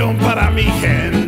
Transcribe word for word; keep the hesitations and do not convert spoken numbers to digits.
canción para mi gente.